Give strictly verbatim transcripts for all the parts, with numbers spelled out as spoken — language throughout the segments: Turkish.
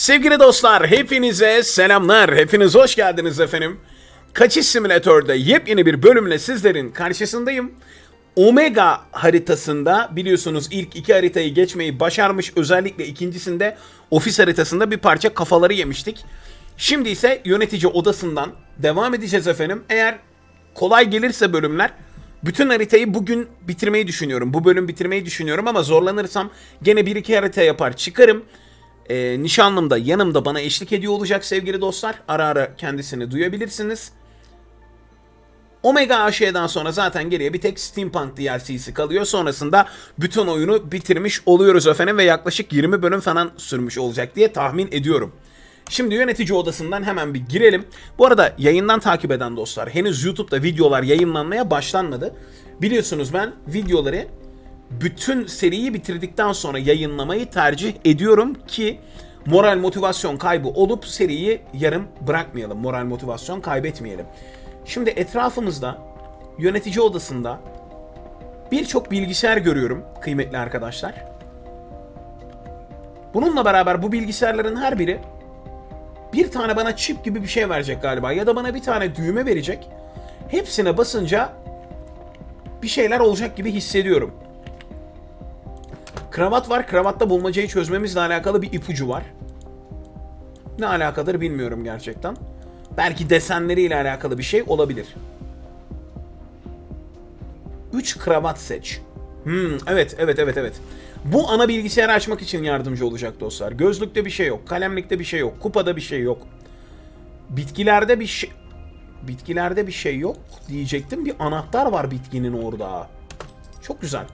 Sevgili dostlar, hepinize selamlar. Hepiniz hoş geldiniz efendim. Kaçış Simülatör'de yepyeni bir bölümle sizlerin karşısındayım. Omega haritasında biliyorsunuz ilk iki haritayı geçmeyi başarmış. Özellikle ikincisinde ofis haritasında bir parça kafaları yemiştik. Şimdi ise yönetici odasından devam edeceğiz efendim. Eğer kolay gelirse bölümler, bütün haritayı bugün bitirmeyi düşünüyorum. Bu bölüm bitirmeyi düşünüyorum ama zorlanırsam gene bir iki harita yapar çıkarım. E, nişanlım da yanımda bana eşlik ediyor olacak sevgili dostlar. Ara ara kendisini duyabilirsiniz. Omega A Ş'den sonra zaten geriye bir tek Steampunk D R C'si kalıyor. Sonrasında bütün oyunu bitirmiş oluyoruz efendim ve yaklaşık yirmi bölüm falan sürmüş olacak diye tahmin ediyorum. Şimdi yönetici odasından hemen bir girelim. Bu arada yayından takip eden dostlar, henüz YouTube'da videolar yayınlanmaya başlanmadı. Biliyorsunuz ben videoları bütün seriyi bitirdikten sonra yayınlamayı tercih ediyorum ki moral motivasyon kaybı olup seriyi yarım bırakmayalım. Moral motivasyon kaybetmeyelim. Şimdi etrafımızda, yönetici odasında birçok bilgisayar görüyorum kıymetli arkadaşlar. Bununla beraber bu bilgisayarların her biri bir tane bana çip gibi bir şey verecek galiba ya da bana bir tane düğme verecek. Hepsine basınca bir şeyler olacak gibi hissediyorum. Kravat var. Kravatta bulmacayı çözmemizle alakalı bir ipucu var. Ne alakadır bilmiyorum gerçekten. Belki desenleriyle alakalı bir şey olabilir. üç kravat seç. Hmm, evet, evet, evet, evet. Bu ana bilgisayarı açmak için yardımcı olacak dostlar. Gözlükte bir şey yok. Kalemlikte bir şey yok. Kupada bir şey yok. Bitkilerde bir şey... Bitkilerde bir şey yok diyecektim. Bir anahtar var bitkinin orada. Çok güzel.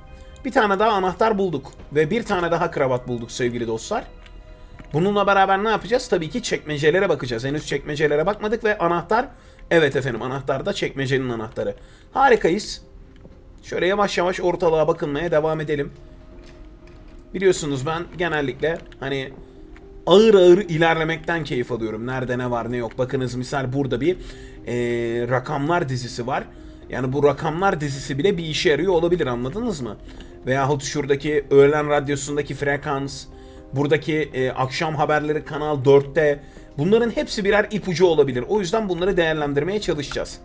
Bir tane daha anahtar bulduk ve bir tane daha kravat bulduk sevgili dostlar. Bununla beraber ne yapacağız? Tabii ki çekmecelere bakacağız. Henüz çekmecelere bakmadık ve anahtar, evet efendim, anahtar da çekmecenin anahtarı. Harikayız. Şöyle yavaş yavaş ortalığa bakılmaya devam edelim. Biliyorsunuz ben genellikle hani ağır ağır ilerlemekten keyif alıyorum. Nerede ne var ne yok. Bakınız misal burada bir ee, rakamlar dizisi var. Yani bu rakamlar dizisi bile bir işe yarıyor olabilir, anladınız mı? Veyahut şuradaki öğlen radyosundaki frekans, buradaki e, akşam haberleri Kanal dörtte, bunların hepsi birer ipucu olabilir. O yüzden bunları değerlendirmeye çalışacağız.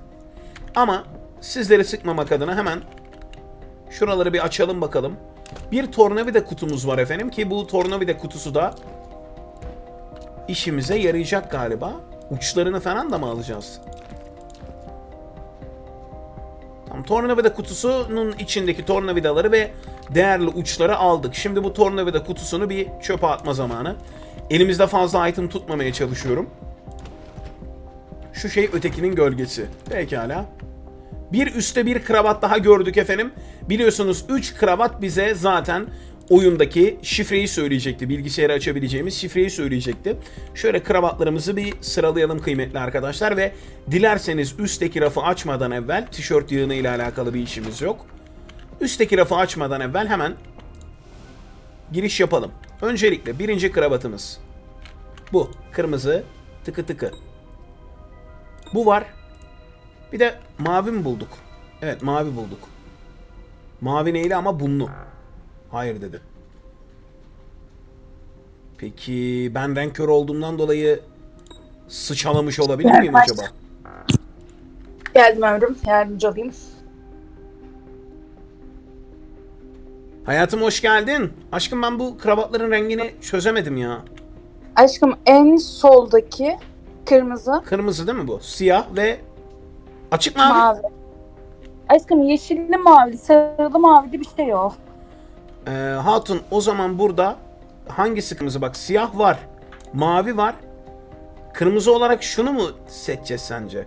Ama sizleri sıkmamak adına hemen şuraları bir açalım bakalım. Bir tornavida kutumuz var efendim ki bu tornavida kutusu da işimize yarayacak galiba. Uçlarını falan da mı alacağız? Tornavida kutusunun içindeki tornavidaları ve değerli uçları aldık. Şimdi bu tornavida kutusunu bir çöpe atma zamanı. Elimizde fazla item tutmamaya çalışıyorum. Şu şey ötekinin gölgesi. Pekala. Bir üstte bir kravat daha gördük efendim. Biliyorsunuz üç kravat bize zaten oyundaki şifreyi söyleyecekti. Bilgisayarı açabileceğimiz şifreyi söyleyecekti. Şöyle kravatlarımızı bir sıralayalım kıymetli arkadaşlar ve dilerseniz üstteki rafı açmadan evvel, tişört yığını ile alakalı bir işimiz yok. Üstteki rafı açmadan evvel hemen giriş yapalım. Öncelikle birinci kravatımız bu. Kırmızı tıkı tıkı. Bu var. Bir de mavi mi bulduk? Evet, mavi bulduk. Mavi neyli ama bunlu. Hayır dedi. Peki ben renk kör olduğumdan dolayı sıçalamış olabilir miyim acaba? Geldim ömrüm. Yardımcı olayım. Hayatım hoş geldin. Aşkım ben bu kravatların rengini çözemedim ya. Aşkım en soldaki kırmızı. Kırmızı değil mi bu? Siyah ve açık mavi. Mavi. Aşkım yeşilli mavi, sarılı mavi bir şey yok. Ee, hatun o zaman burada hangisi kırmızı? Bak siyah var, mavi var. Kırmızı olarak şunu mu seçeceğiz sence?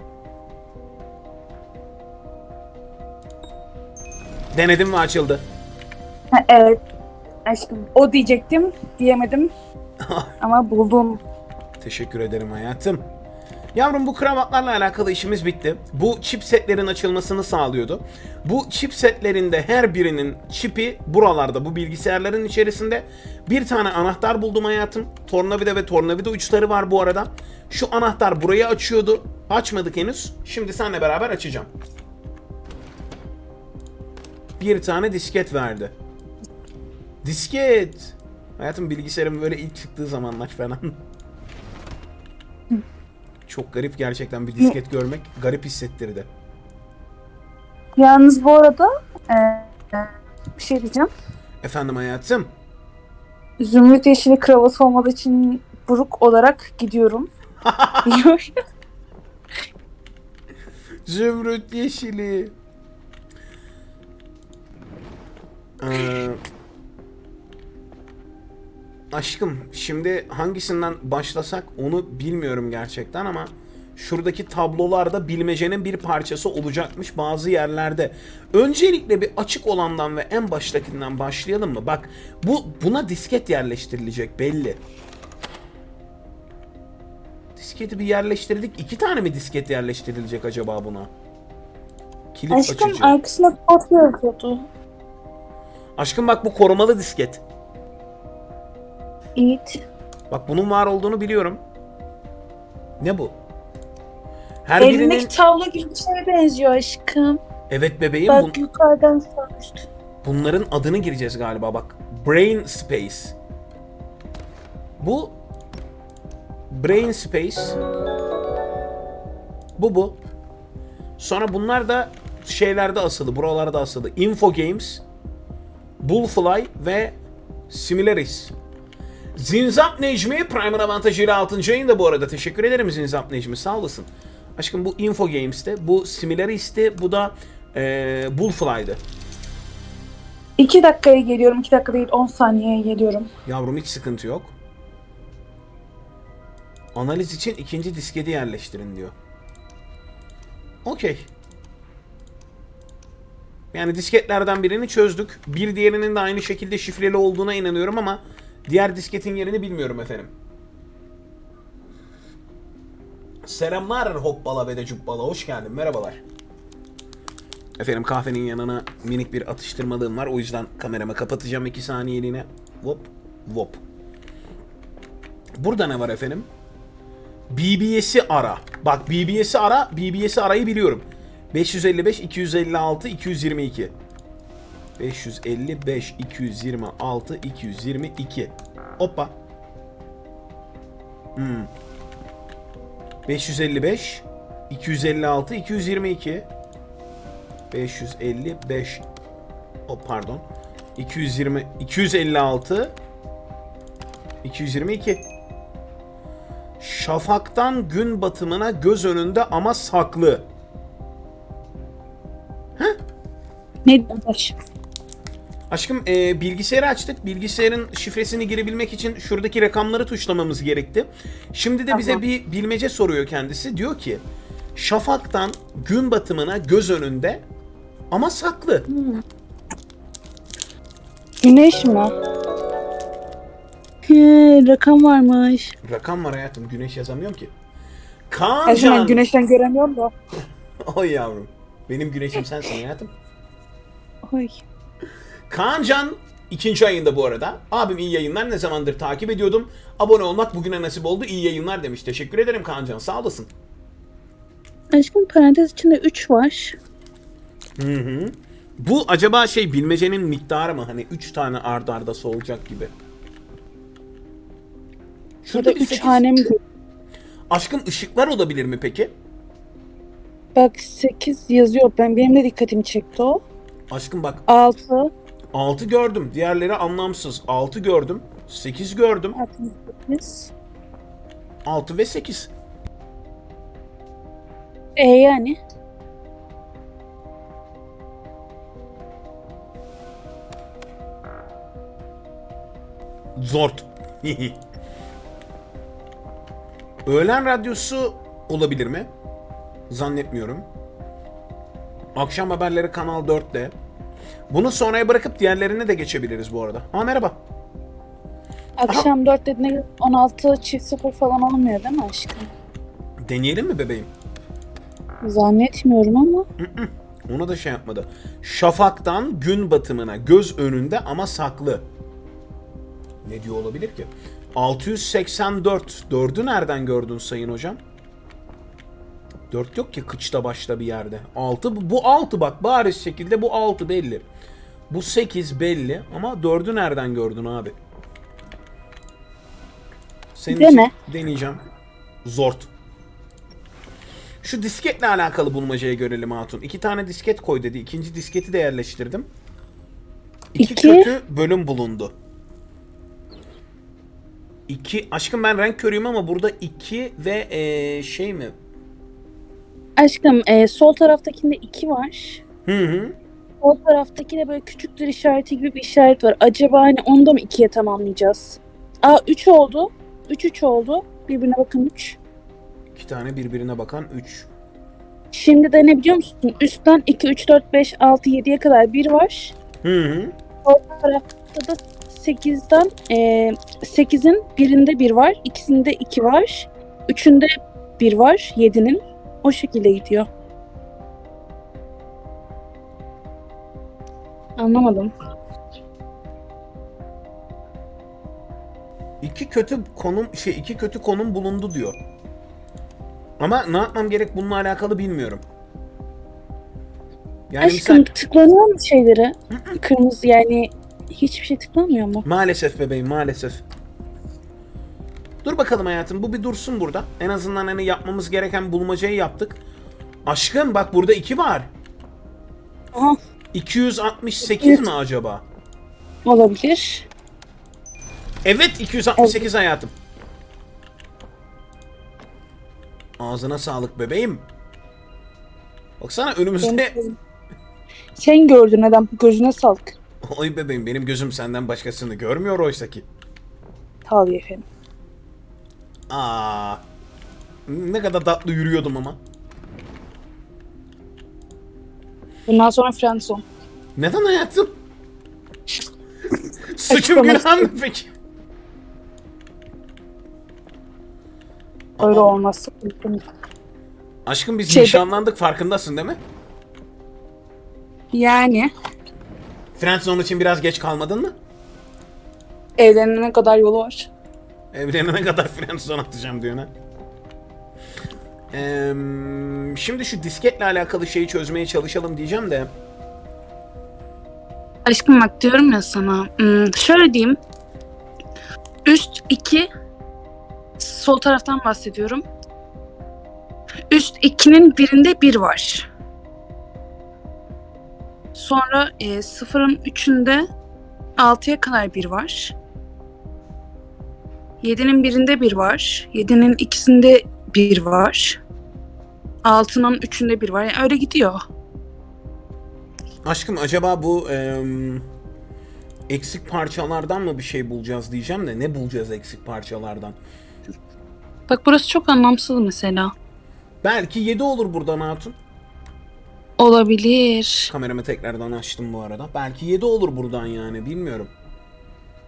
Denedim ve açıldı. Ha, evet aşkım o diyecektim, diyemedim ama buldum. Teşekkür ederim hayatım. Yavrum bu kravatlarla alakalı işimiz bitti. Bu çip setlerin açılmasını sağlıyordu. Bu çip setlerinde her birinin çipi buralarda, bu bilgisayarların içerisinde. Bir tane anahtar buldum hayatım. Tornavida ve tornavida uçları var bu arada. Şu anahtar burayı açıyordu. Açmadık henüz. Şimdi seninle beraber açacağım. Bir tane disket verdi. Disket. Hayatım bilgisayarım böyle ilk çıktığı zamanlar falan. Çok garip gerçekten, bir disket görmek garip hissettirdi. Yalnız bu arada e, bir şey diyeceğim. Efendim hayatım? Zümrüt yeşili kravat olmadığı için buruk olarak gidiyorum. Zümrüt yeşili. Ee, aşkım şimdi hangisinden başlasak onu bilmiyorum gerçekten ama şuradaki tablolarda bilmecenin bir parçası olacakmış bazı yerlerde. Öncelikle bir açık olandan ve en baştakinden başlayalım mı? Bak bu, buna disket yerleştirilecek belli. Disketi bir yerleştirdik. İki tane mi disket yerleştirilecek acaba buna? Kilit aşkım açıcı. Arkasına koyuyordu. Aşkım bak bu korumalı disket. Evet. Bak bunun var olduğunu biliyorum. Ne bu? Her elindeki birinin... tavla gibi bir şeye benziyor aşkım. Evet bebeğim. Bak bun... yukarıdan sormuştum. Bunların adını gireceğiz galiba bak. Brain Space. Bu Brain Space. Bu bu. Sonra bunlar da şeylerde asılı, buralarda asılı. Info Games, Bullfly ve Similaris. Zinzap Necmi Prime'ın avantajıyla altıncı ayında bu arada. Teşekkür ederim Zinzap Necmi, sağ olasın. Aşkım bu Info Games'te, bu Similaris'te, bu da ee, Bullfly'de. iki dakikaya geliyorum, iki dakika değil on saniyeye geliyorum. Yavrum hiç sıkıntı yok. Analiz için ikinci disketi yerleştirin diyor. Okey. Yani disketlerden birini çözdük. Bir diğerinin de aynı şekilde şifreli olduğuna inanıyorum ama diğer disketin yerini bilmiyorum efendim. Selamlar hoppala ve de cubbala. Hoş geldin. Merhabalar. Efendim kahvenin yanına minik bir atıştırmalığım var. O yüzden kameramı kapatacağım iki saniyeliğine. Vop vop. Burada ne var efendim? B B S'i ara. Bak B B S'i ara. B B S'i arayı biliyorum. beş yüz elli beş, iki yüz elli altı, iki yüz yirmi iki. beş yüz elli beş, iki yüz yirmi altı, iki yüz yirmi iki. Hoppa. Hmm. beş yüz elli beş, iki yüz elli altı, iki yüz yirmi iki. beş yüz elli beş. Oh pardon. iki yüz yirmi, iki yüz elli altı, iki yüz yirmi iki. Şafaktan gün batımına göz önünde ama saklı. Heh? Ne demiş? Aşkım e, bilgisayarı açtık. Bilgisayarın şifresini girebilmek için şuradaki rakamları tuşlamamız gerekti. Şimdi de bize aha, bir bilmece soruyor kendisi. Diyor ki şafaktan gün batımına göz önünde ama saklı. Hmm. Güneş mi? He, rakam varmış. Rakam var hayatım. Güneş yazamıyorum ki. Kaancan. Ben güneşten göremiyorum da. Oy yavrum. Benim güneşim sensin hayatım. Oy. Kaancan ikinci ayında bu arada. Abim iyi yayınlar, ne zamandır takip ediyordum. Abone olmak bugüne nasip oldu. İyi yayınlar demiş. Teşekkür ederim Kaancan. Sağ olasın. Aşkım parantez içinde üç var. Hı hı. Bu acaba şey bilmecenin miktarı mı? Hani üç tane ard ardası olacak gibi. Şurada üç sekiz... tane mi? Aşkım ışıklar olabilir mi peki? Bak sekiz yazıyor. Ben benim de dikkatimi çekti o. Aşkım bak. altı. altı gördüm. Diğerleri anlamsız. altı gördüm. sekiz gördüm. altı, sekiz. altı ve sekiz. E yani? Zort. Öğlen radyosu olabilir mi? Zannetmiyorum. Akşam haberleri Kanal dörtte. Bunu sonraya bırakıp diğerlerine de geçebiliriz bu arada. Ha merhaba. Akşam aha, dört dediğinde on altı çift sıfır falan olmuyor değil mi aşkım? Deneyelim mi bebeğim? Zannetmiyorum ama. Onu da şey yapmadı. Şafaktan gün batımına göz önünde ama saklı. Ne diyor olabilir ki? altı yüz seksen dört. dördü nereden gördün sayın hocam? dört yok ki kıçta başta bir yerde. altı, bu altı bak bariz şekilde bu altı belli. Bu sekiz belli ama dördü nereden gördün abi? Senin için deneyeceğim. Zort. Şu disketle alakalı bulmacayı görelim Hatun. İki tane disket koy dedi. İkinci disketi de yerleştirdim. İki, İki. kötü bölüm bulundu. İki. Aşkım ben renk körüyüm ama burada iki ve ee, şey mi? Aşkım ee, sol taraftakinde iki var. Hı hı. Sol taraftakine böyle küçüktür işareti gibi bir işaret var. Acaba hani onda mı ikiye tamamlayacağız? Aa üç oldu. Üç üç oldu. Birbirine bakın üç. İki tane birbirine bakan üç. Şimdi de ne biliyor musun? Üstten iki, üç, dört, beş, altı, yediye kadar bir var. Hı hı. Sol tarafta da sekizden sekizin e, birinde bir var. İkisinde iki var. Üçünde bir var. Yedinin. O şekilde gidiyor. Anlamadım. İki kötü konum şey iki kötü konum bulundu diyor. Ama ne yapmam gerek bununla alakalı bilmiyorum. Yani aşkım misal... tıklanıyor mu şeyleri? Kırmızı yani hiçbir şey tıklanmıyor mu? Maalesef bebeğim maalesef. Dur bakalım hayatım bu bir dursun burada. En azından hani yapmamız gereken bulmacayı yaptık. Aşkım bak burada iki var. Aha. iki yüz altmış sekiz evet. mi acaba? Olabilir. Evet iki yüz altmış sekiz evet. hayatım. Ağzına sağlık bebeğim. Baksana önümüzde... Sen, sen gördün adam gözüne sağlık. Oy bebeğim benim gözüm senden başkasını görmüyor oysa ki. Tabii efendim. Aa, ne kadar tatlı yürüyordum ama. Bundan sonra Franson. Neden hayatım? Suçum günah mı peki? Öyle olmaz. Aşkım biz şey nişanlandık de... farkındasın değil mi? Yani. Franson için biraz geç kalmadın mı? Evlenene kadar yolu var. Evlenene kadar Franson atacağım diyor ne? Ee, şimdi şu disketle alakalı şeyi çözmeye çalışalım diyeceğim de. Aşkım bak diyorum ya sana. Hmm, şöyle diyeyim. Üst iki. Sol taraftan bahsediyorum. Üst ikinin birinde bir var. Sonra e, sıfırın üçünde altıya kadar bir var. Yedinin birinde bir var. Yedinin ikisinde bir var. Altının üçünde bir var. Yani öyle gidiyor. Aşkım acaba bu e, eksik parçalardan mı bir şey bulacağız diyeceğim de ne bulacağız eksik parçalardan? Bak burası çok anlamsız mesela. Belki yedi olur buradan Hatun. Olabilir. Kameramı tekrardan açtım bu arada. Belki yedi olur buradan yani bilmiyorum.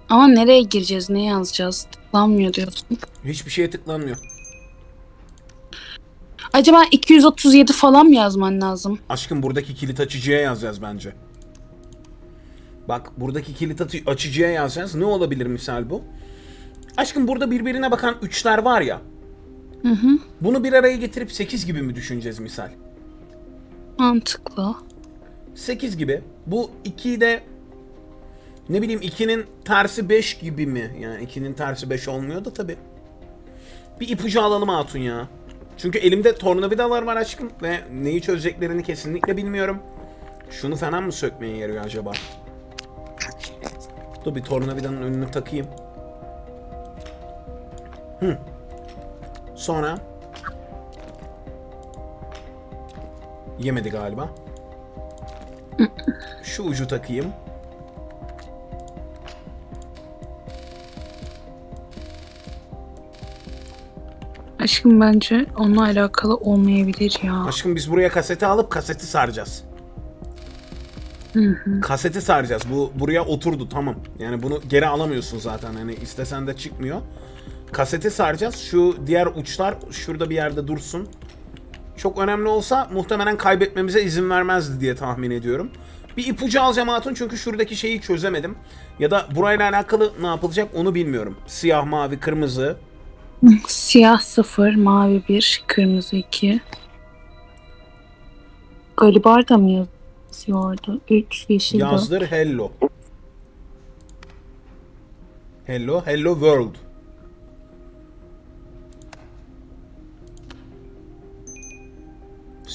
Ama nereye gireceğiz, ne yazacağız? Tıklanmıyor diyorsun. Hiçbir şeye tıklanmıyor. Acaba iki yüz otuz yedi falan mı yazman lazım? Aşkım buradaki kilit açıcıya yazacağız bence. Bak buradaki kilit açıcıya yazacağız. Ne olabilir misal bu? Aşkım burada birbirine bakan üçler var ya. Hı hı. Bunu bir araya getirip sekiz gibi mi düşüneceğiz misal? Mantıklı. sekiz gibi. Bu ikiyi de ne bileyim ikinin tersi beş gibi mi? Yani ikinin tersi beş olmuyor da tabii. Bir ipucu alalım Hatun ya. Çünkü elimde tornavidalar var aşkım ve neyi çözeceklerini kesinlikle bilmiyorum. Şunu falan mı sökmeye yarıyor acaba? Dur bir tornavidanın önüne takayım. Hı. Sonra yemedi galiba. Şu ucu takayım. Aşkım bence onunla alakalı olmayabilir ya. Aşkım biz buraya kaseti alıp kaseti saracağız. Hı hı. Kaseti saracağız. Bu buraya oturdu tamam. Yani bunu geri alamıyorsun zaten. Hani istesen de çıkmıyor. Kaseti saracağız. Şu diğer uçlar şurada bir yerde dursun. Çok önemli olsa muhtemelen kaybetmemize izin vermezdi diye tahmin ediyorum. Bir ipucu alacağım Hatun çünkü şuradaki şeyi çözemedim. Ya da burayla alakalı ne yapılacak onu bilmiyorum. Siyah, mavi, kırmızı. Siyah sıfır, mavi bir, kırmızı iki. Galiba da mı yazıyordu? üç, yeşil dört. Yazdır hello. Hello, hello world.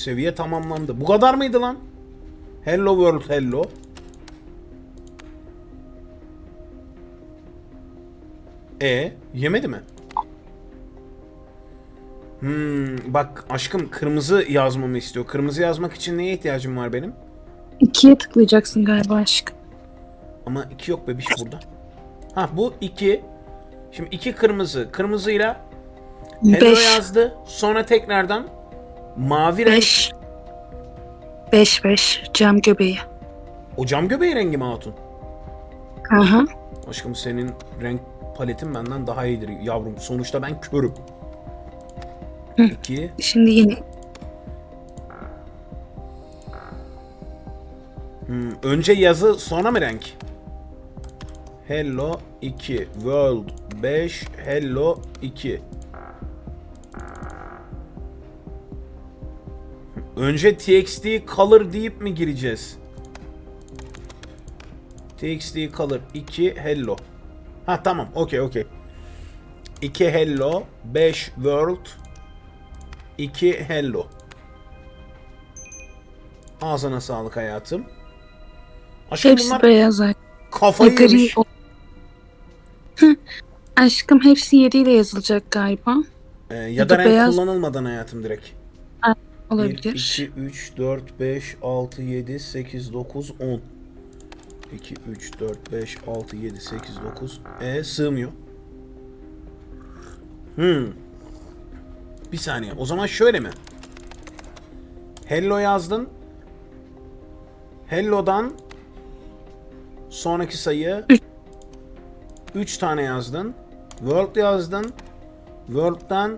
Seviye tamamlandı. Bu kadar mıydı lan? Hello world hello. E yemedi mi? Hmm, bak aşkım kırmızı yazmamı istiyor. Kırmızı yazmak için neye ihtiyacım var benim? ikiye tıklayacaksın galiba aşkım. Ama iki yok bebiş burada. Ha bu iki. Şimdi iki kırmızı. Kırmızıyla hello beş yazdı. Sonra tekrardan mavi beş renk. Beş beş. Cam göbeği. O cam göbeği rengi mi hatun? Aha. Aşkım senin renk paletin benden daha iyidir yavrum. Sonuçta ben körüm. Hı. İki. Şimdi yeni. Hmm, önce yazı sonra mı renk? Hello iki. World beş. Hello iki. Önce txt color deyip mi gireceğiz? Txt color iki hello. Ha tamam okey okey. iki hello beş world iki hello. Ağzına sağlık hayatım. Aşkım hepsi bunlar beyaz. Kafayı yemiş. Aşkım hepsi yediyle yazılacak galiba. Ee, ya, ya da, da renk beyaz kullanılmadan hayatım direkt. A olabilir. bir, iki, üç, dört, beş, altı, yedi, sekiz, dokuz, on. iki, üç, dört, beş, altı, yedi, sekiz, dokuz. E sığmıyor. Hmm. Bir saniye. O zaman şöyle mi? Hello yazdın. Hello'dan sonraki sayı üç tane yazdın. World yazdın. World'dan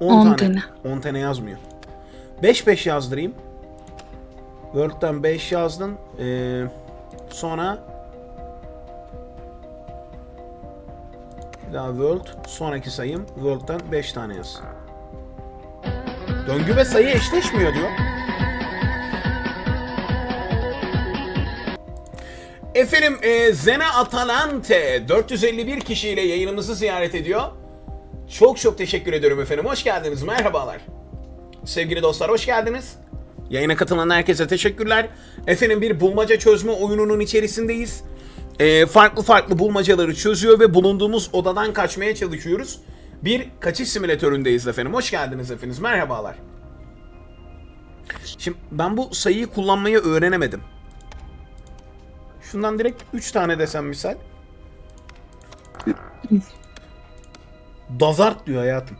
on tane. on tane yazmıyor. beş beş yazdırayım. World'dan beş yazdın. Ee, sonra bir daha world. Sonraki sayım world'dan beş tane yaz. Döngü ve sayı eşleşmiyor diyor. Efendim e, Zena Atalante dört yüz elli bir kişiyle yayınımızı ziyaret ediyor. Çok çok teşekkür ediyorum efendim. Hoş geldiniz. Merhabalar. Sevgili dostlar hoş geldiniz. Yayına katılan herkese teşekkürler. Efendim bir bulmaca çözme oyununun içerisindeyiz. E, farklı farklı bulmacaları çözüyor ve bulunduğumuz odadan kaçmaya çalışıyoruz. Bir kaçış simülatöründeyiz efendim. Hoş geldiniz efendim. Merhabalar. Şimdi ben bu sayıyı kullanmayı öğrenemedim. Şundan direkt üç tane desem misal. Dazart diyor hayatım.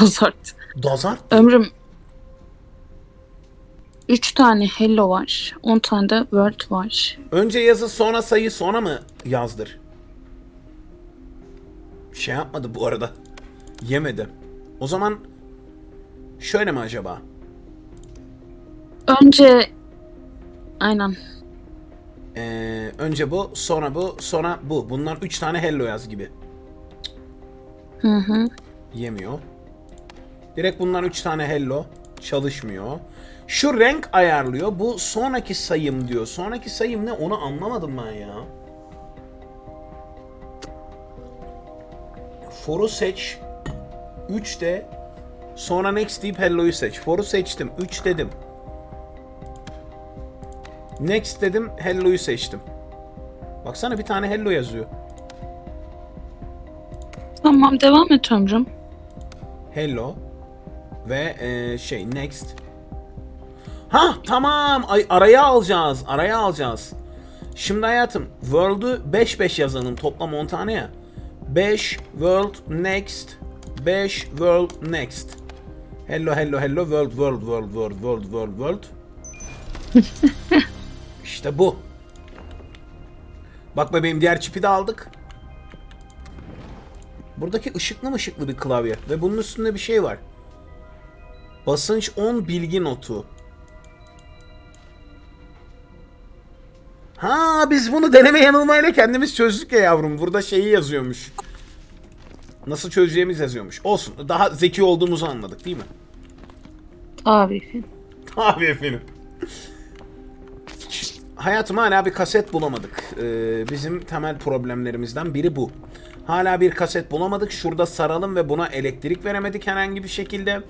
Dazart. Dazart. Ömrüm. üç tane hello var. on tane de word var. Önce yazı sonra sayı sonra mı yazdır? Şey yapmadı bu arada. Yemedi. O zaman şöyle mi acaba? Önce aynen. Ee, önce bu, sonra bu, sonra bu. Bunlar üç tane hello yaz gibi. Hı hı. Yemiyor. Direkt bunlar üç tane hello. Çalışmıyor. Şu renk ayarlıyor. Bu sonraki sayım diyor. Sonraki sayım ne? Onu anlamadım ben ya. For'u seç. üç de. Sonra next deyip hello'yu seç. For'u seçtim. üç dedim. Next dedim. Hello'yu seçtim. Baksana bir tane hello yazıyor. Tamam devam et ömrüm. Hello. Ve e, şey next. Ha tamam. Ay, araya alacağız. Araya alacağız. Şimdi hayatım world'u beş beş yazalım. Toplam on tane ya. beş world next. beş world next. Hello hello hello world world world world world world world. İşte bu. Bak bebeğim diğer çipi de aldık. Buradaki ışıklı mı ışıklı bir klavye ve bunun üstünde bir şey var. Basınç on bilgi notu. Ha biz bunu deneme yanılmayla kendimiz çözdük ya yavrum. Burada şeyi yazıyormuş. Nasıl çözeceğimiz yazıyormuş. Olsun. Daha zeki olduğumuzu anladık değil mi? Tabii efendim. Tabii efendim. Hayatım hala bir kaset bulamadık. Ee, bizim temel problemlerimizden biri bu. Hala bir kaset bulamadık. Şurada saralım ve buna elektrik veremedik herhangi bir şekilde.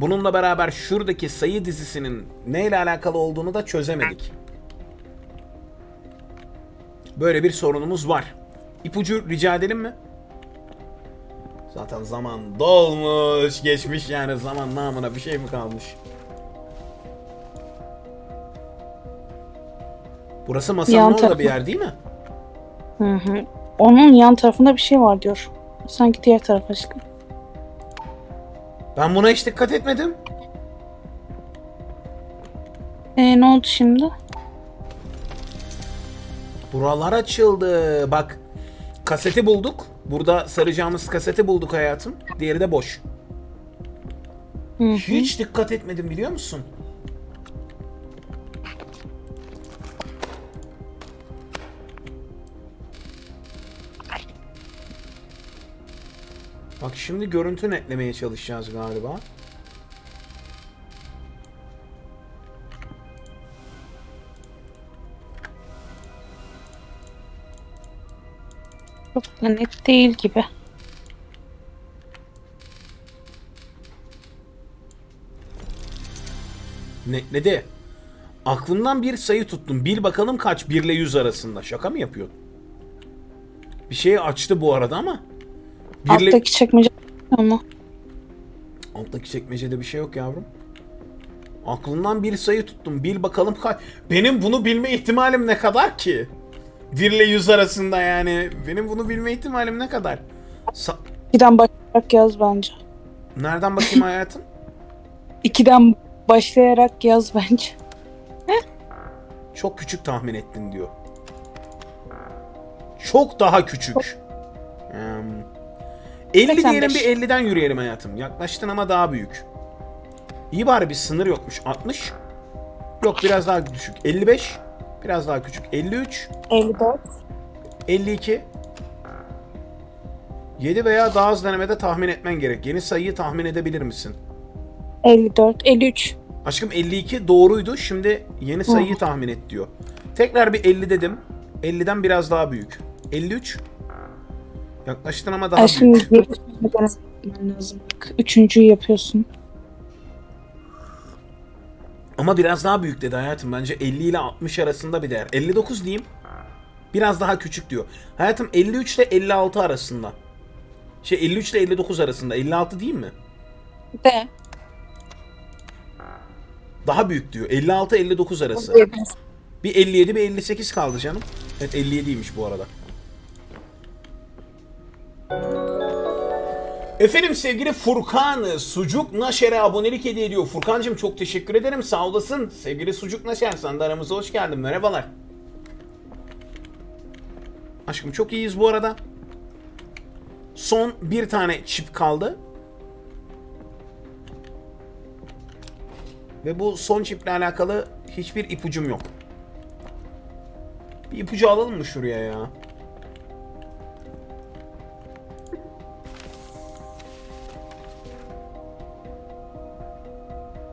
Bununla beraber şuradaki sayı dizisinin neyle alakalı olduğunu da çözemedik. Böyle bir sorunumuz var. İpucu rica edelim mi? Zaten zaman dolmuş, geçmiş yani, zaman namına bir şey mi kalmış? Burası masanın orada bir yer değil mi? Hı hı. Onun yan tarafında bir şey var diyor. Sanki diğer taraf aşkım. Ben buna hiç dikkat etmedim. Eee ne oldu şimdi? Buralar açıldı. Bak, kaseti bulduk. Burada saracağımız kaseti bulduk hayatım. Diğeri de boş. Hı hı. Hiç dikkat etmedim biliyor musun? Bak şimdi görüntü netlemeye çalışacağız galiba. Çok da net değil gibi. Netledi. Aklımdan bir sayı tuttum. Bil bakalım kaç? bir ile yüz arasında. Şaka mı yapıyorsun? Bir şey açtı bu arada ama. Birle... Alttaki çekmece ama. Alttaki çekmecede bir şey yok yavrum. Aklımdan bir sayı tuttum. Bil bakalım kaç. Benim bunu bilme ihtimalim ne kadar ki? bir ile yüz arasında yani. Benim bunu bilme ihtimalim ne kadar? Sa İkiden başlayarak yaz bence. Nereden bakayım hayatım? İkiden başlayarak yaz bence. Çok küçük tahmin ettin diyor. Çok daha küçük. Hmm. elli seksen beş. Diyelim, bir elliden yürüyelim hayatım. Yaklaştın ama daha büyük. İyi bari bir sınır yokmuş. altmış. Yok, biraz daha düşük. elli beş. Biraz daha küçük. elli üç. elli dört. elli iki. yedi veya daha az denemede tahmin etmen gerek. Yeni sayıyı tahmin edebilir misin? elli dört. elli üç. Aşkım elli iki doğruydu. Şimdi yeni sayıyı tahmin et diyor. Tekrar bir elli dedim. elliden biraz daha büyük. elli üç. Yaklaştın ama daha aşkım, büyük. Üçüncüyü yapıyorsun. Ama biraz daha büyük dedi hayatım. Bence elli ile altmış arasında bir değer. elli dokuz diyeyim. Biraz daha küçük diyor. Hayatım elli üç ile elli altı arasında. Şey elli üç ile elli dokuz arasında. elli altı diyeyim mi? De. Daha büyük diyor. elli altı elli dokuz arası. Bir elli yedi bir elli sekiz kaldı canım. Evet elli yediymiş bu arada. Efendim sevgili Furkan Sucuk Naşer'e abonelik hediye ediyor. Furkancığım çok teşekkür ederim, sağ olasın. Sevgili Sucuk Naşer, sen de aramıza hoş geldin, merhabalar. Aşkım çok iyiyiz bu arada. Son bir tane çip kaldı. Ve bu son çiple alakalı hiçbir ipucum yok. Bir ipucu alalım mı şuraya ya?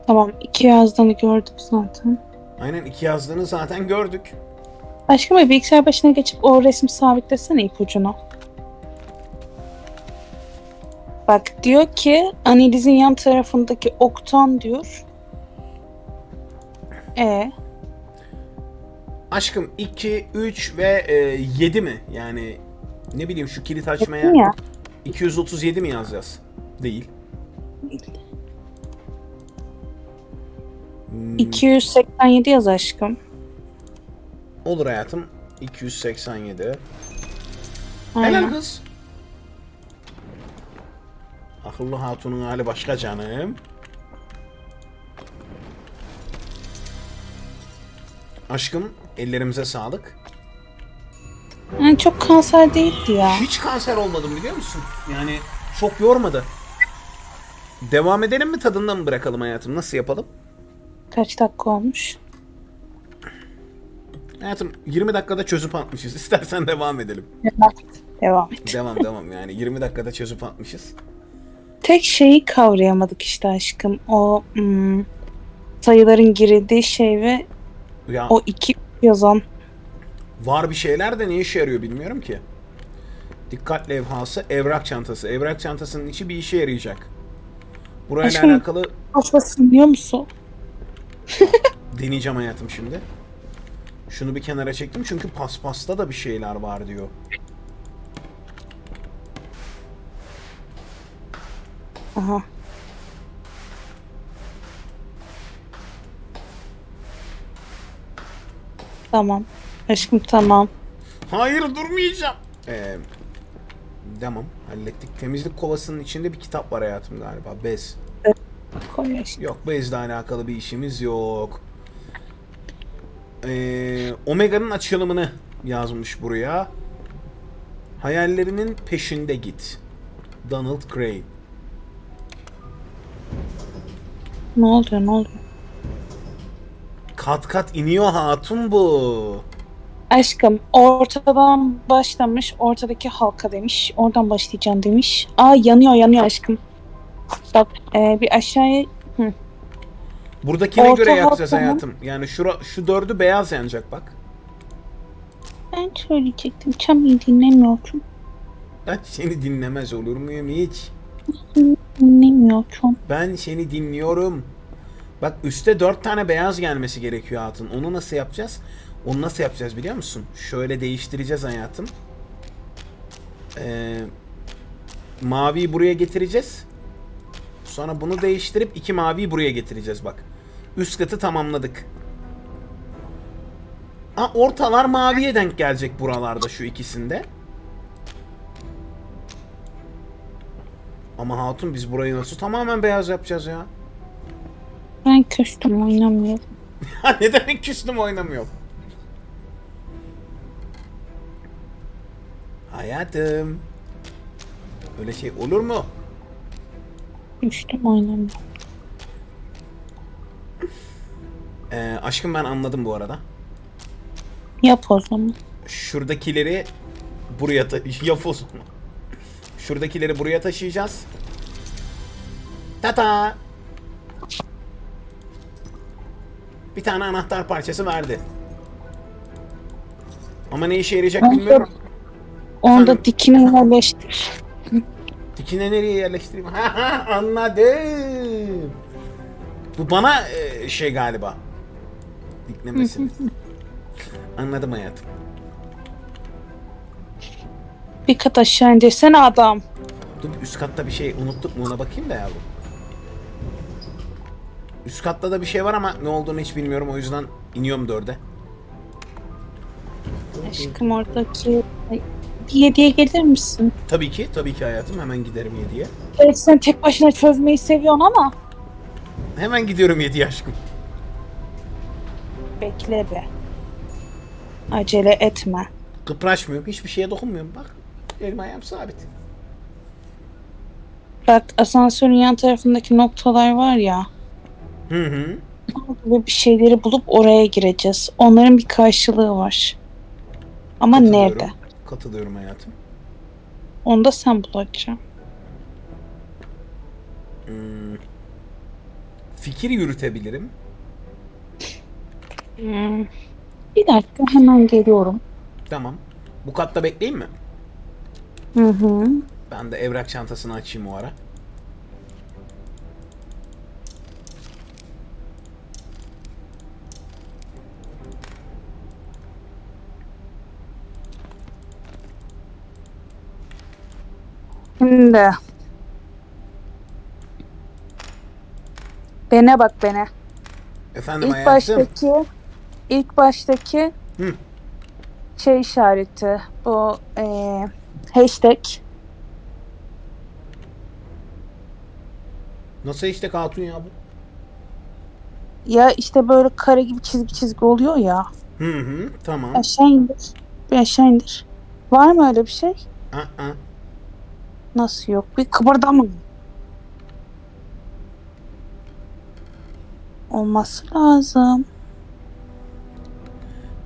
Tamam, iki yazdığını gördük zaten. Aynen, iki yazdığını zaten gördük. Aşkım abi, bilgisayar başına geçip o resmi sabitlesene ipucunu. Bak diyor ki analizin yan tarafındaki oktan diyor. E. Aşkım iki, üç ve yedi mi? Yani ne bileyim, şu kilit açmaya ya. iki yüz otuz yedi mi yazacağız? Değil. Değil. iki yüz seksen yedi yaz aşkım. Olur hayatım. iki yüz seksen yedi. Aynen. Helal kız. Akıllı hatunun hali başka canım. Aşkım ellerimize sağlık. Yani çok kanser değildi ya. Hiç kanser olmadım biliyor musun? Yani çok yormadı. Devam edelim mi, tadından mı bırakalım hayatım? Nasıl yapalım? Kaç dakika olmuş? Hayatım yirmi dakikada çözüp atmışız. İstersen devam edelim. Evet, devam et. Devam devam yani yirmi dakikada çözüp atmışız. Tek şeyi kavrayamadık işte aşkım. O ım, sayıların girildiği şey ve ya, o iki yazan. Var bir şeyler de ne işe yarıyor bilmiyorum ki. Dikkat levhası, evrak çantası. Evrak çantasının içi bir işe yarayacak. Burayla Aşkım, alakalı... Açmasın biliyor musun? Deneyeceğim hayatım şimdi. Şunu bir kenara çektim çünkü paspasta da bir şeyler var diyor. Aha. Tamam. Aşkım tamam. Hayır durmayacağım. Ee, tamam hallettik. Temizlik kovasının içinde bir kitap var hayatım galiba. Bez. Yok bezle alakalı bir işimiz yok. Ee, Omega'nın açılımını yazmış buraya. Hayallerinin peşinde git. Donald Crane. Ne oluyor ne oluyor? Kat kat iniyor hatun bu. Aşkım ortadan başlamış, ortadaki halka demiş, oradan başlayacağım demiş. Aa yanıyor yanıyor aşkım. Bak e, bir aşağıya... Hı. Buradakine orta göre yapacağız hayatım. Mı? Yani şura, şu dördü beyaz yanacak bak. Ben söyleyecektim, çam iyi dinlemiyorum. Ben seni dinlemez olur muyum hiç? Dinlemiyorum. Ben seni dinliyorum. Bak üstte dört tane beyaz gelmesi gerekiyor hatun. Onu nasıl yapacağız? Onu nasıl yapacağız biliyor musun? Şöyle değiştireceğiz hayatım. Ee, maviyi buraya getireceğiz. Sonra bunu değiştirip iki maviyi buraya getireceğiz bak. Üst katı tamamladık. Aa, ortalar maviye denk gelecek buralarda şu ikisinde. Ama hatun biz burayı nasıl tamamen beyaz yapacağız ya? Ben küstüm oynamıyorum. Ne demek küstüm oynamıyorum? Hayatım. Öyle şey olur mu? Küstüm oynamıyorum. Ee, aşkım ben anladım bu arada. Yap o zaman. Şuradakileri buraya taşı... Yap o zaman. Şuradakileri buraya taşıyacağız. Tata! Bir tane anahtar parçası verdi. Ama ne işe yarayacak bilmiyorum. Onu da dikine yerleştir. Dikine nereye yerleştireyim? Anladım. Bu bana şey galiba. Diklemesini. Anladım hayatım. Bir kat aşağı indirsene adam. Dur üst katta bir şey unuttuk mu ona bakayım da yavrum. Üst katta da bir şey var ama ne olduğunu hiç bilmiyorum. O yüzden iniyorum dörde. Aşkım oradaki yediye gelir misin? Tabii ki. Tabii ki hayatım. Hemen giderim yediye. Evet sen tek başına çözmeyi seviyorsun ama. Hemen gidiyorum yediye aşkım. Bekle be. Acele etme. Kıpraşmıyorum. Hiçbir şeye dokunmuyorum. Bak. Elim ayağım sabit. Bak asansörün yan tarafındaki noktalar var ya. Hı hı. Bir şeyleri bulup oraya gireceğiz. Onların bir karşılığı var. Ama katılıyorum, nerede? Katılıyorum hayatım. Onu da sen bulacaksın. Hmm. Fikir yürütebilirim. Hmm. Bir dakika hemen geliyorum. Tamam. Bu katta bekleyeyim mi? Hı hı. Ben de evrak çantasını açayım o ara. Şimdi. Bene bak bene. Efendim ilk hayatım? Baştaki, ilk baştaki Hı. şey işareti bu e, hashtag. Nasıl hashtag hatun ya bu? Ya işte böyle kare gibi çizgi çizgi oluyor ya. Hı hı tamam. Aşağı indir. Bir aşağı indir. Var mı öyle bir şey? Hı hı. Nasıl yok? Bir kıpırdama. Olması lazım.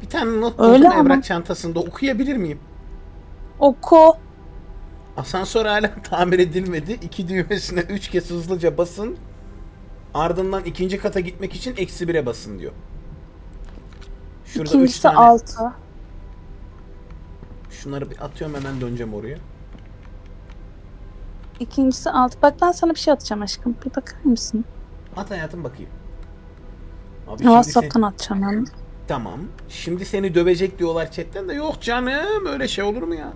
Bir tane not buldum evrak çantasında. Okuyabilir miyim? Oku. Asansör hala tamir edilmedi. İki düğmesine üç kez hızlıca basın. Ardından ikinci kata gitmek için eksi bire basın diyor. Şurada İkincisi üç tane. altı. Şunları bir atıyorum hemen döneceğim oraya. İkincisi altı. Bak ben sana bir şey atacağım aşkım. Bir bakar mısın? At hayatım bakayım. Abi WhatsApp'tan seni... atacağım ben. Tamam. Şimdi seni dövecek diyorlar chatten de. Yok canım öyle şey olur mu ya?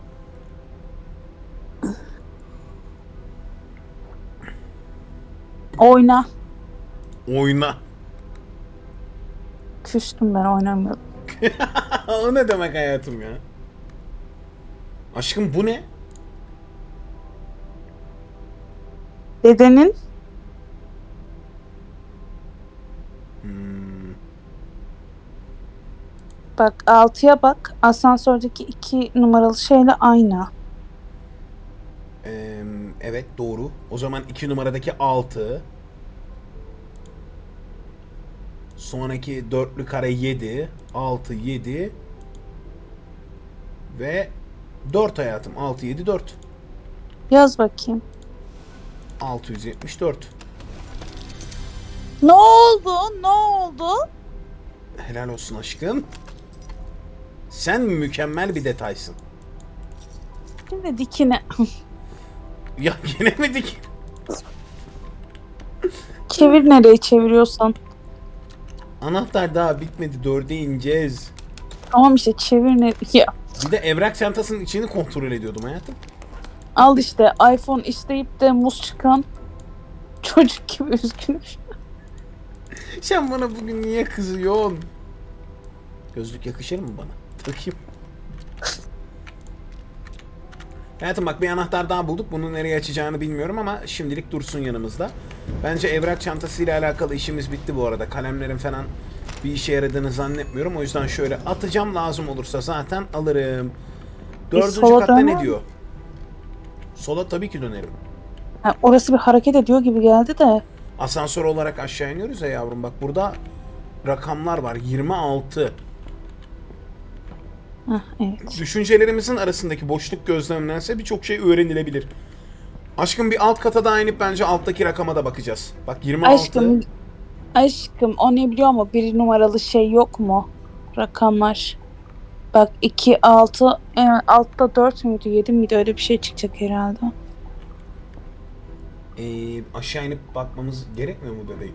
Oyna. Oyna. Küstüm ben oynamıyorum. O ne demek hayatım ya? Aşkım bu ne? Dedenin. Hmm. Bak altıya bak. Asansördeki iki numaralı şeyle aynı. Ee, evet doğru. O zaman iki numaradaki altı. Sonraki dörtlü kare yedi. Altı yedi. Ve dört hayatım. Altı yedi dört. Yaz bakayım. altı yüz yetmiş dört. Ne oldu? Ne oldu? Helal olsun aşkım. Sen mükemmel bir detaysın. Yine dikine. Ya yine mi dikine? Çevir nereye çeviriyorsan. Anahtar daha bitmedi. Dörde ineceğiz. Tamam işte çevir nereye. Bir de evrak çantasının içini kontrol ediyordum hayatım. Al işte iPhone isteyip de muz çıkan çocuk gibi üzgünüm. Sen bana bugün niye kızıyorsun? Gözlük yakışır mı bana? Takayım. Hayatım bak bir anahtar daha bulduk. Bunu nereye açacağını bilmiyorum ama şimdilik dursun yanımızda. Bence evrak çantasıyla alakalı işimiz bitti bu arada. Kalemlerin falan bir işe yaradığını zannetmiyorum. O yüzden şöyle atacağım, lazım olursa zaten alırım. Dördüncü katta ne diyor? Sola tabii ki dönerim. Ha, orası bir hareket ediyor gibi geldi de. Asansör olarak aşağı iniyoruz ya yavrum. Bak burada rakamlar var. yirmi altı. Hah, evet. Düşüncelerimizin arasındaki boşluk gözlemlense birçok şey öğrenilebilir. Aşkım bir alt kata daha inip bence alttaki rakama da bakacağız. Bak yirmi altı. Aşkım, aşkım o ne biliyor mu? Bir numaralı şey yok mu? Rakamlar. Bak iki, altı, yani altta dört müydü, yedi miydi, öyle bir şey çıkacak herhalde. Ee, aşağı inip bakmamız gerekmiyor mu bebeğim?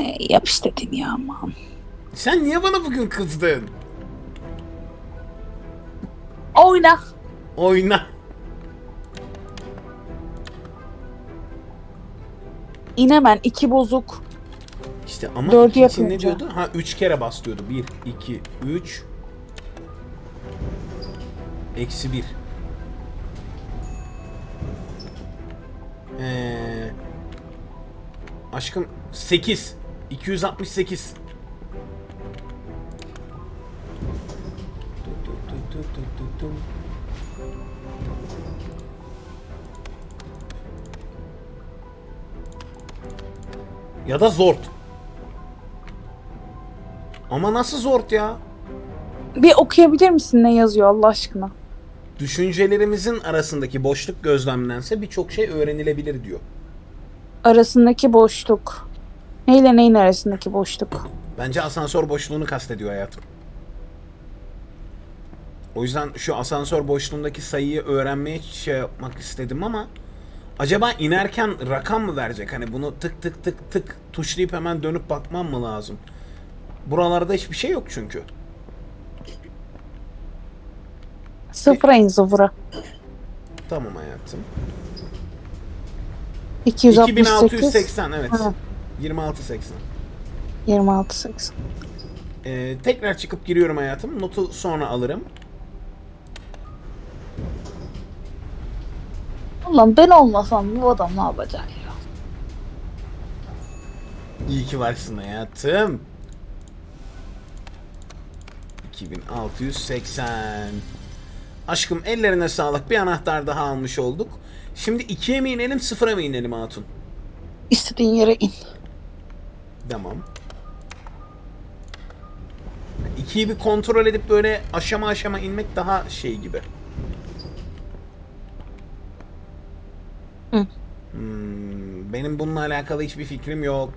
Ee, yap işte dedim ya aman. Sen niye bana bugün kızdın? Oyna. Oyna. İnemen iki bozuk. İşte ama dördü için ne diyordu? Ha üç kere bas diyordu. Bir, iki, üç. Eksi bir. Ee, aşkım sekiz. iki yüz altmış sekiz. Ya da zort. Ama nasıl zort ya? Bir okuyabilir misin ne yazıyor Allah aşkına? Düşüncelerimizin arasındaki boşluk gözlemlense birçok şey öğrenilebilir diyor. Arasındaki boşluk. Neyle neyin arasındaki boşluk? Bence asansör boşluğunu kastediyor hayatım. O yüzden şu asansör boşluğundaki sayıyı öğrenmeye şey yapmak istedim ama acaba inerken rakam mı verecek? Hani bunu tık tık tık tık tuşlayıp hemen dönüp bakmam mı lazım? Buralarda hiçbir şey yok çünkü. Sıfıra in sıfıra. Tamam hayatım. iki yüz altmış sekiz. iki bin altı yüz seksen evet. yirmi altı seksen. yirmi altı seksen. Ee, tekrar çıkıp giriyorum hayatım. Notu sonra alırım. Allah'ım ben olmasam bu adam ne yapacak ya? İyi ki varsın hayatım. iki bin altı yüz seksen. Aşkım ellerine sağlık. Bir anahtar daha almış olduk. Şimdi ikiye mi inelim, sıfıra mı inelim hatun? İstediğin yere in. Tamam. ikiyi bir kontrol edip böyle aşama aşama inmek daha şey gibi. Hı. Hmm, benim bununla alakalı hiçbir fikrim yok.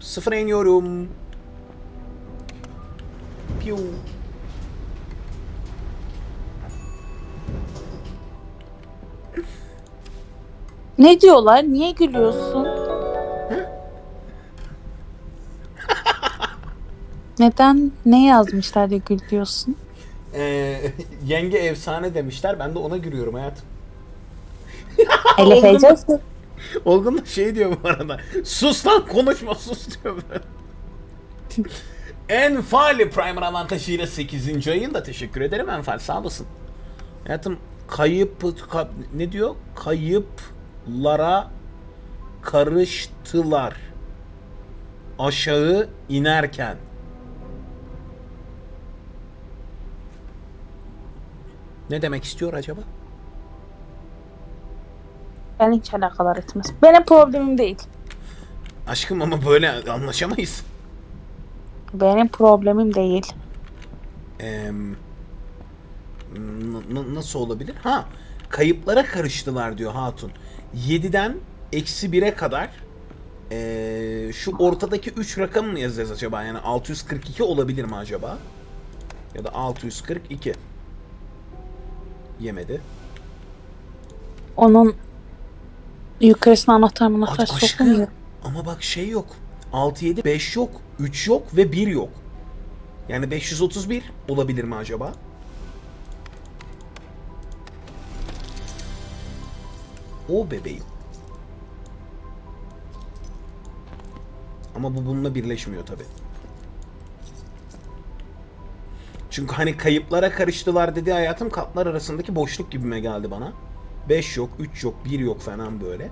Sıfıra iniyorum. Piu. Ne diyorlar? Niye gülüyorsun? Neden? Ne yazmışlar diye gül diyorsun? Ee, yenge efsane demişler. Ben de ona gülüyorum hayatım. Elif Ece'si. Olgun da şey diyor bu arada. Sus lan, konuşma, sus diyor. Enfali Primer avantajıyla sekizinci ayında teşekkür ederim Enfal, sağ olasın. Hayatım kayıp ka, ne diyor? Kayıplara karıştılar. Aşağı inerken. Ne demek istiyor acaba? Ben hiç alakadar etmez. Benim problemim değil. Aşkım ama böyle anlaşamayız. Benim problemim değil. Ee, nasıl olabilir? Ha, kayıplara karıştılar diyor hatun. yediden eksi bire kadar ee, şu ortadaki üç rakamı mı yazacağız acaba? Yani altı yüz kırk iki olabilir mi acaba? Ya da altı yüz kırk iki. Yemedi. Onun yukarısına anahtar manahtar sokmuyor. Ama bak şey yok. altı, yedi, beş yok. üç yok ve bir yok. Yani beş yüz otuz bir olabilir mi acaba? O bebeğim. Ama bu bununla birleşmiyor tabii. Çünkü hani kayıplara karıştılar dedi hayatım, katlar arasındaki boşluk gibime geldi bana. beş yok, üç yok, bir yok falan böyle.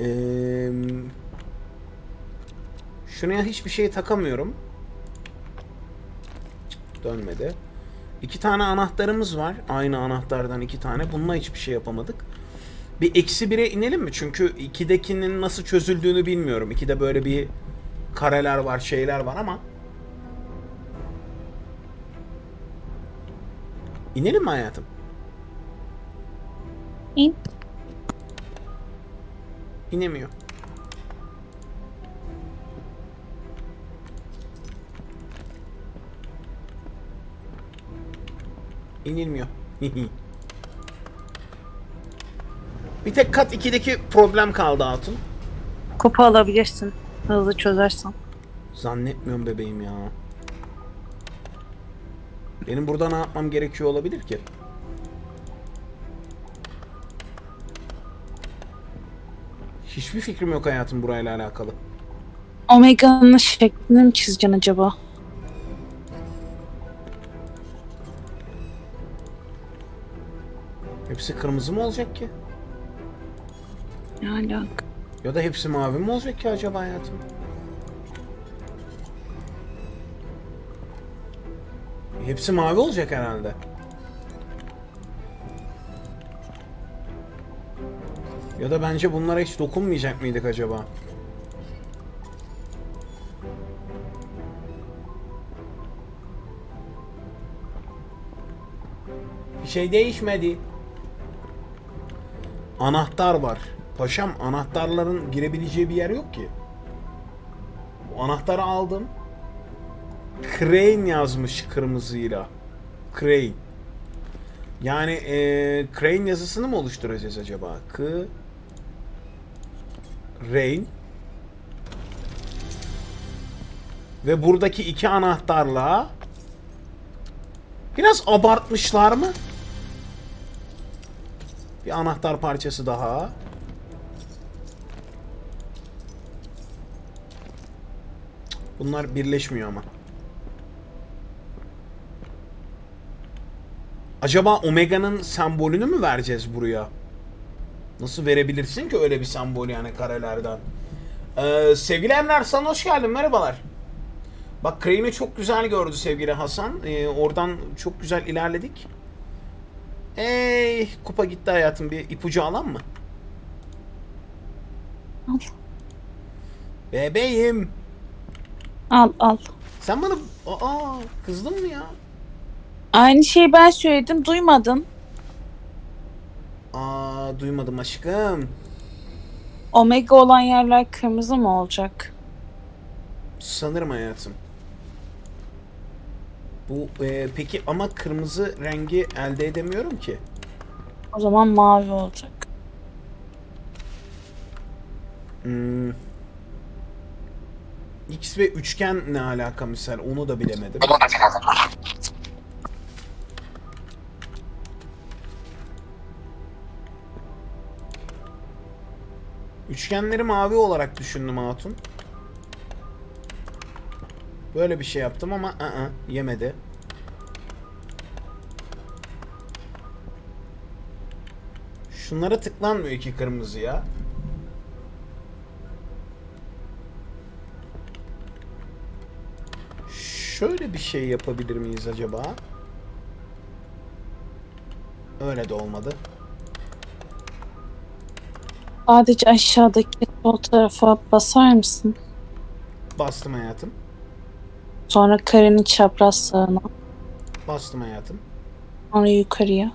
Ee, şuraya hiçbir şey takamıyorum. Dönmedi. iki tane anahtarımız var. Aynı anahtardan iki tane. Bununla hiçbir şey yapamadık. Bir eksi bire inelim mi? Çünkü ikidekinin nasıl çözüldüğünü bilmiyorum. ikide böyle bir kareler var, şeyler var ama... İnelim mi hayatım? İn. İnemiyor. İnilmiyor. Bir tek kat ikideki problem kaldı hatun. Kupa alabilirsin. Hızlı çözersen. Zannetmiyorum bebeğim ya. Benim burada ne yapmam gerekiyor olabilir ki? Hiçbir fikrim yok hayatım burayla alakalı. Omega'nın şeklini mi çizeceksin acaba? Hepsi kırmızı mı olacak ki? Ne alak? Ya da hepsi mavi mi olacak ki acaba hayatım? Hepsi mavi olacak herhalde. Ya da bence bunlara hiç dokunmayacak mıydık acaba? Bir şey değişmedi. Anahtar var. Paşam, anahtarların girebileceği bir yer yok ki. Bu anahtarı aldım. Crane yazmış kırmızıyla. Crane. Yani ee, Crane yazısını mı oluşturacağız acaba? K Rain. Ve buradaki iki anahtarla biraz abartmışlar mı? Bir anahtar parçası daha. Bunlar birleşmiyor ama. Acaba Omega'nın sembolünü mü vereceğiz buraya? Nasıl verebilirsin ki öyle bir sembol yani karelerden? Ee, sevgili Emler, sana hoş geldin, merhabalar. Bak Crane'i çok güzel gördü sevgili Hasan. Ee, oradan çok güzel ilerledik. Ey kupa gitti hayatım, bir ipucu alan mı? Al. Bebeğim. Al al. Sen bana aa, kızdın mı ya? Aynı şeyi ben söyledim, duymadın. Aa, duymadım aşkım. Omega olan yerler kırmızı mı olacak? Sanırım hayatım. Bu e, peki ama kırmızı rengi elde edemiyorum ki. O zaman mavi olacak. Hmm. X ve üçgen ne alaka misal? Onu da bilemedim. Üçgenleri mavi olarak düşündüm hatun. Böyle bir şey yaptım ama ı-ı, yemedi. Şunlara tıklanmıyor iki kırmızı ya. Şöyle bir şey yapabilir miyiz acaba? Öyle de olmadı. Sadece aşağıdaki sol tarafa basar mısın? Bastım hayatım. Sonra karenin çapraz sağına. Bastım hayatım. Sonra yukarıya.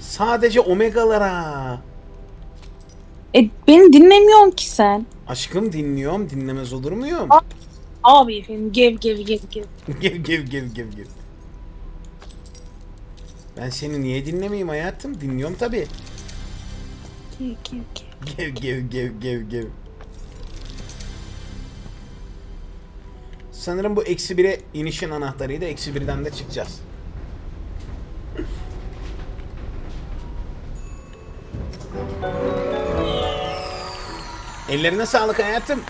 Sadece omegalara. E beni dinlemiyorsun ki sen. Aşkım dinliyorum, dinlemez olur muyum? Aa, abi efendim gev gev gev gev. Gev gev gev gev gev. Ben seni niye dinlemeyeyim hayatım? Dinliyorum tabii. Gev gev gev. Gev gev gev gev gev. Sanırım bu eksi bire inişin anahtarıydı. Eksi birden de çıkacağız. Ellerine sağlık hayatım.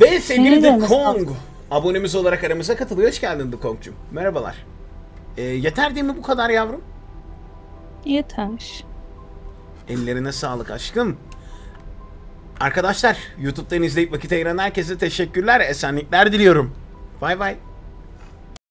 Ve sevgili The Kong abonemiz olarak aramıza katılıyor. Hoş geldin The Kong'cum. Merhabalar. E, yeter değil mi bu kadar yavrum? Yeter. Ellerine sağlık aşkım. Arkadaşlar YouTube'dan izleyip vakit ayıran herkese teşekkürler. Esenlikler diliyorum. Bay bay.